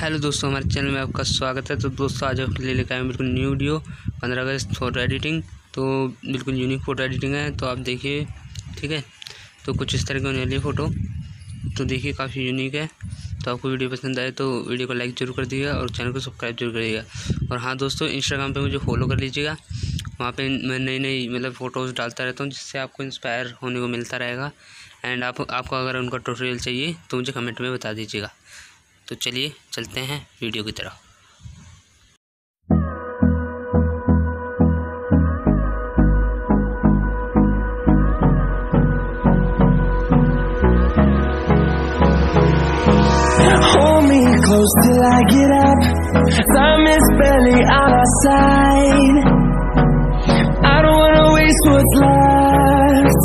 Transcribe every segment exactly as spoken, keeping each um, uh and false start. Hello दोस्तों, हमारे channel में आपका स्वागत है। तो दोस्तों आज आपके लिए लेकर आए हैं बिल्कुल न्यू वीडियो, पंद्रह अगस्त फोटो एडिटिंग। तो बिल्कुल यूनिक फ़ोटो एडिटिंग है, तो आप देखिए, ठीक है। तो कुछ इस तरह की होने वाली है फ़ोटो, तो देखिए काफ़ी यूनिक है। तो आपको वीडियो पसंद आए तो वीडियो को लाइक जरूर कर दीजिएगा और चैनल को सब्सक्राइब जरूर करिएगा। और हाँ दोस्तों, इंस्टाग्राम पर मुझे फॉलो कर लीजिएगा, वहाँ पे मैं नई नई मतलब फ़ोटोज़ डालता रहता हूँ, जिससे आपको इंस्पायर होने को मिलता रहेगा। एंड आप आपको अगर उनका ट्यूटोरियल चाहिए तो मुझे कमेंट में बता दीजिएगा। तो चलिए चलते हैं वीडियो की तरफ। Hold me close till I get up. Time is barely on our side. I don't wanna waste what's left.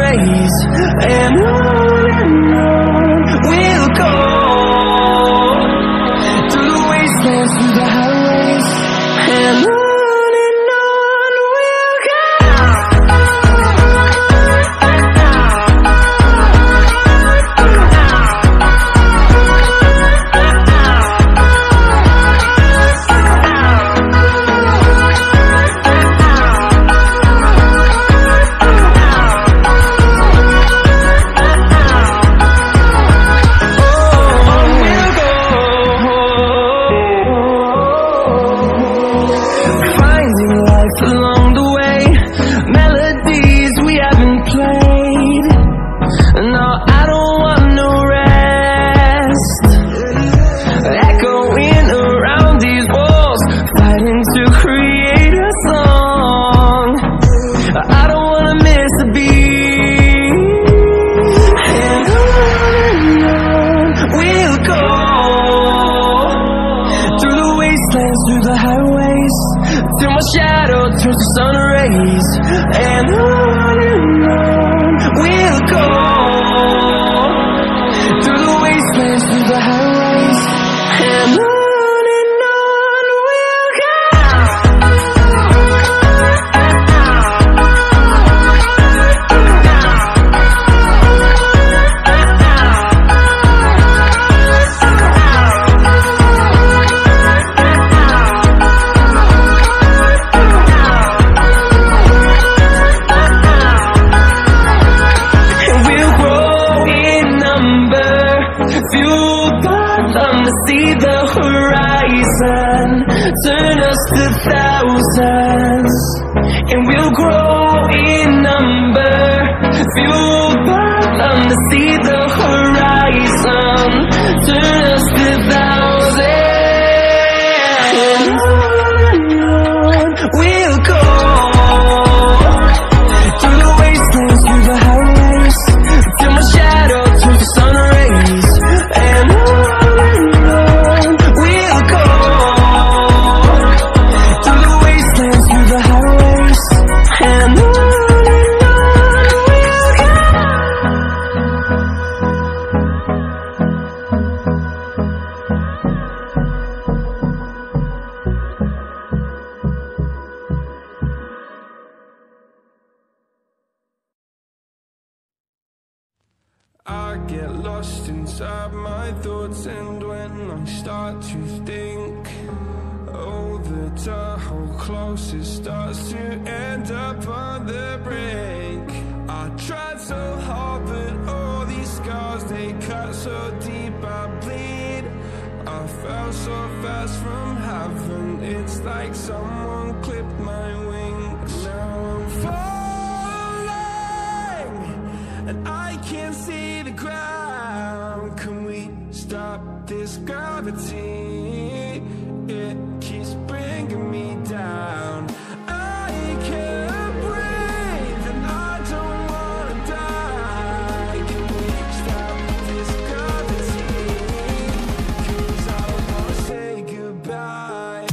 rays. And on and on we'll go through the wastelands, through the highways. And on through the highways, till my shadow turns to sun rays. And on and on we'll go through the wastelands, through the highways. And on see the horizon, turn us to thousands, and we'll grow in number. Fueled by them to see the horizon, turn us to thousands. And on we'll go through the wastelands, through the highways, till my shadow turns to sun rays. And I get lost inside my thoughts, and when I start to think, oh, the tunnel closest starts to end up on the brink. I tried so hard, but all these scars, they cut so deep I bleed. I fell so fast from heaven, it's like someone clipped my wings. Now I'm falling, and I can't see ground. Can we stop this gravity? It keeps bringing me down. I can't breathe and I don't wanna die. Can we stop this gravity? 'Cause I wanna say goodbye.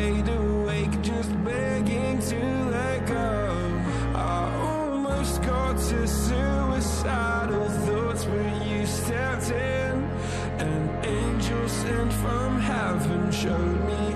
wide awake, just begging to let go. I almost got to suicidal thoughts, but you stepped in. An angel sent from heaven showed me